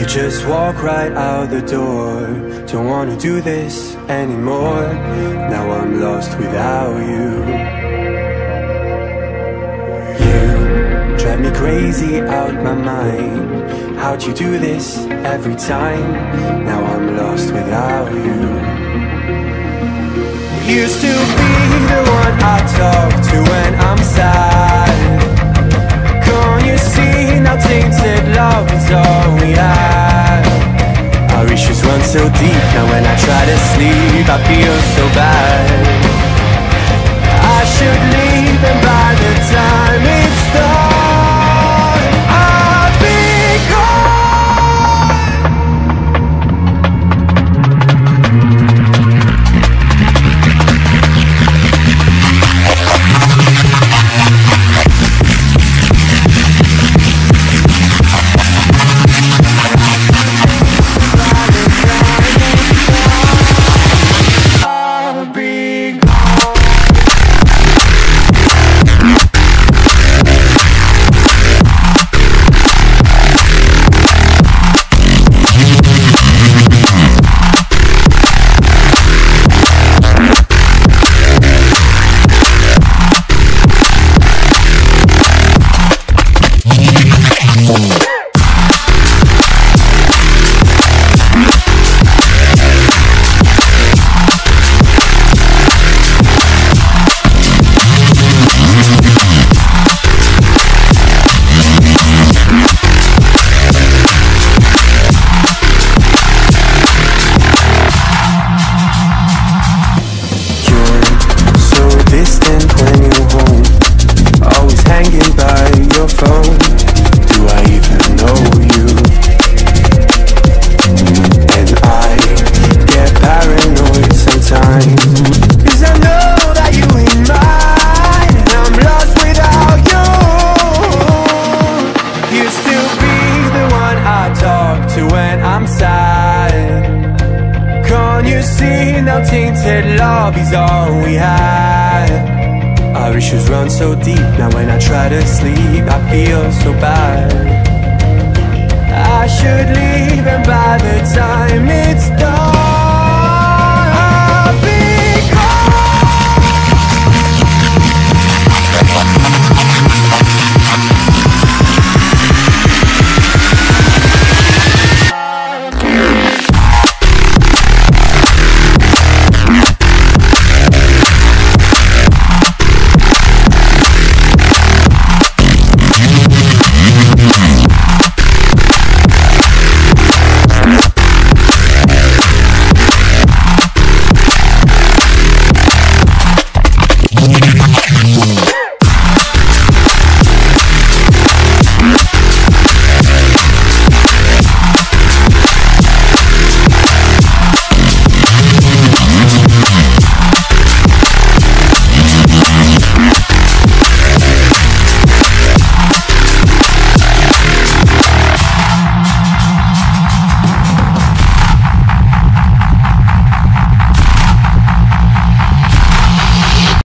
You just walk right out the door. Don't wanna do this anymore. Now I'm lost without you. You drive me crazy out my mind. How'd you do this every time? Now I'm lost without you. You used to be the one I talk to when I'm sad. Can't you see now things that love is all we had? Our issues run so deep, now when I try to sleep I feel so bad. I should leave, and by the time it's done I'll be should leave, and by the time it's done